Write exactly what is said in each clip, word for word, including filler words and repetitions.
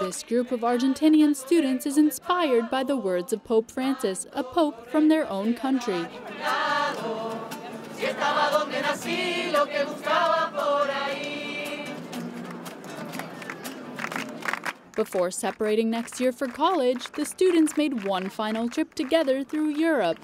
This group of Argentinian students is inspired by the words of Pope Francis, a pope from their own country. Before separating next year for college, the students made one final trip together through Europe.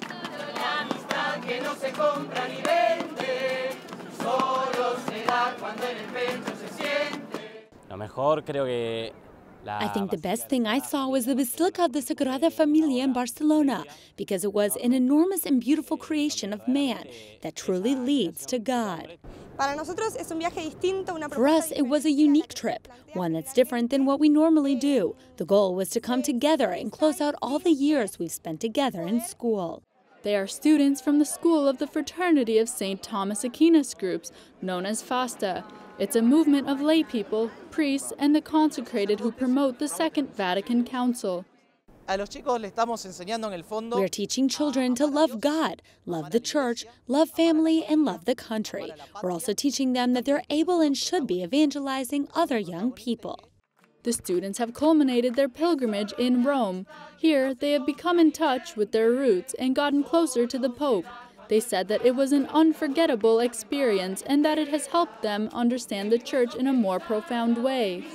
I think the best thing I saw was the Basilica de la Sagrada Familia in Barcelona, because it was an enormous and beautiful creation of man that truly leads to God. For us, it was a unique trip, one that's different than what we normally do. The goal was to come together and close out all the years we've spent together in school. They are students from the School of the Fraternity of Saint Thomas Aquinas groups, known as FASTA. It's a movement of lay people, priests, and the consecrated who promote the Second Vatican Council. We're teaching children to love God, love the church, love family, and love the country. We're also teaching them that they're able and should be evangelizing other young people. The students have culminated their pilgrimage in Rome. Here, they have become in touch with their roots and gotten closer to the Pope. They said that it was an unforgettable experience and that it has helped them understand the Church in a more profound way.